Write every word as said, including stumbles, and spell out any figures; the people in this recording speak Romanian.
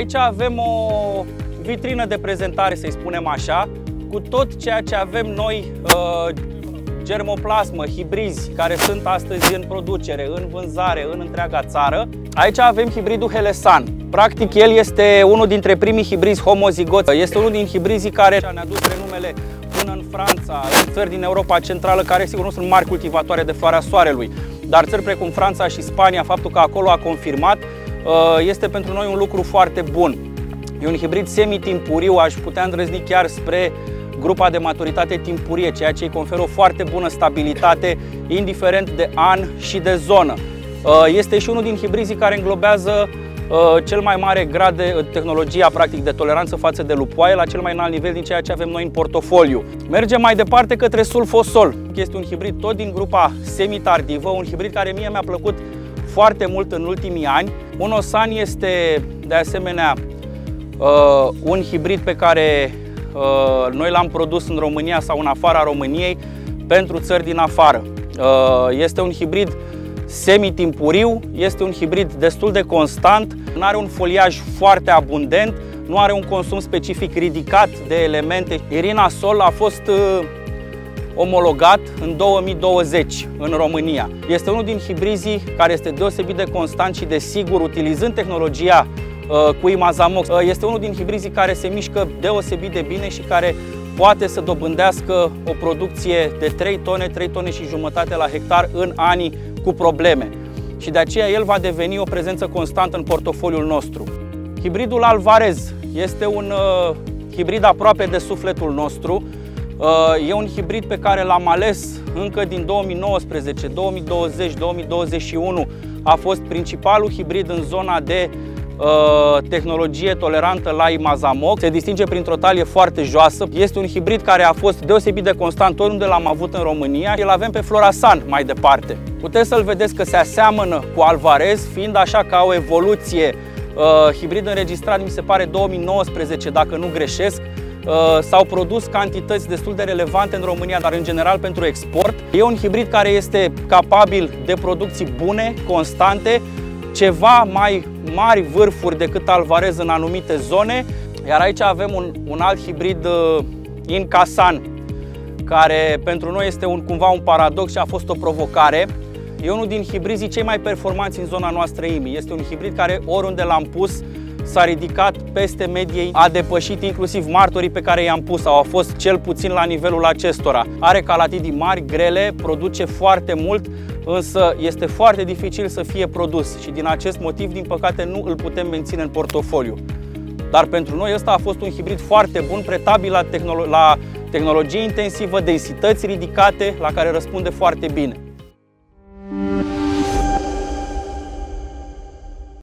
Aici avem o vitrină de prezentare, să-i spunem așa, cu tot ceea ce avem noi, germoplasmă, hibrizi, care sunt astăzi în producere, în vânzare, în întreaga țară. Aici avem hibridul Helesun. Practic, el este unul dintre primii hibrizi homozigoți. Este unul din hibrizii care ne-a dus renumele până în Franța, în țări din Europa Centrală, care sigur nu sunt mari cultivatoare de floarea soarelui, dar țări precum Franța și Spania, faptul că acolo a confirmat, este pentru noi un lucru foarte bun. E un hibrid semitimpuriu, aș putea îndrăzni chiar spre grupa de maturitate timpurie, ceea ce îi conferă o foarte bună stabilitate, indiferent de an și de zonă. Este și unul din hibrizii care înglobează cel mai mare grad de tehnologia practic de toleranță față de lupoaie, la cel mai înalt nivel din ceea ce avem noi în portofoliu. Mergem mai departe către Sulfosol. Este un hibrid tot din grupa semitardivă, un hibrid care mie mi-a plăcut foarte mult în ultimii ani. Monosan este de asemenea un hibrid pe care noi l-am produs în România sau în afara României pentru țări din afară. Este un hibrid semitimpuriu, este un hibrid destul de constant, nu are un foliaj foarte abundent, nu are un consum specific ridicat de elemente. Irinasol a fost omologat în două mii douăzeci în România. Este unul din hibrizii care este deosebit de constant și de sigur, utilizând tehnologia cu Imazamox. Este unul din hibrizii care se mișcă deosebit de bine și care poate să dobândească o producție de trei tone, trei tone și jumătate la hectar în anii cu probleme. Și de aceea el va deveni o prezență constantă în portofoliul nostru. Hibridul Alvarez este un uh, hibrid aproape de sufletul nostru. Uh, e un hibrid pe care l-am ales încă din două mii nouăsprezece, două mii douăzeci, două mii douăzeci și unu. A fost principalul hibrid în zona de tehnologie tolerantă la Imazamox. Se distinge printr-o talie foarte joasă. Este un hibrid care a fost deosebit de constant oriunde l-am avut în România. Îl avem pe Florasan mai departe. Puteți să-l vedeți că se aseamănă cu Alvarez, fiind așa ca o evoluție. Hibrid înregistrat, mi se pare, două mii nouăsprezece, dacă nu greșesc. S-au produs cantități destul de relevante în România, dar în general pentru export. E un hibrid care este capabil de producții bune, constante, ceva mai mari vârfuri decât Alvarez în anumite zone. Iar aici avem un, un alt hibrid uh, INCASAN, care pentru noi este un, cumva un paradox și a fost o provocare. E unul din hibrizii cei mai performanți în zona noastră I M I. Este un hibrid care oriunde l-am pus s-a ridicat peste mediei, a depășit inclusiv martorii pe care i-am pus sau a fost cel puțin la nivelul acestora. Are calatidii mari, grele, produce foarte mult, însă este foarte dificil să fie produs și din acest motiv, din păcate, nu îl putem menține în portofoliu. Dar pentru noi ăsta a fost un hibrid foarte bun, pretabil la, tehnolo- la tehnologie intensivă, densități ridicate, la care răspunde foarte bine.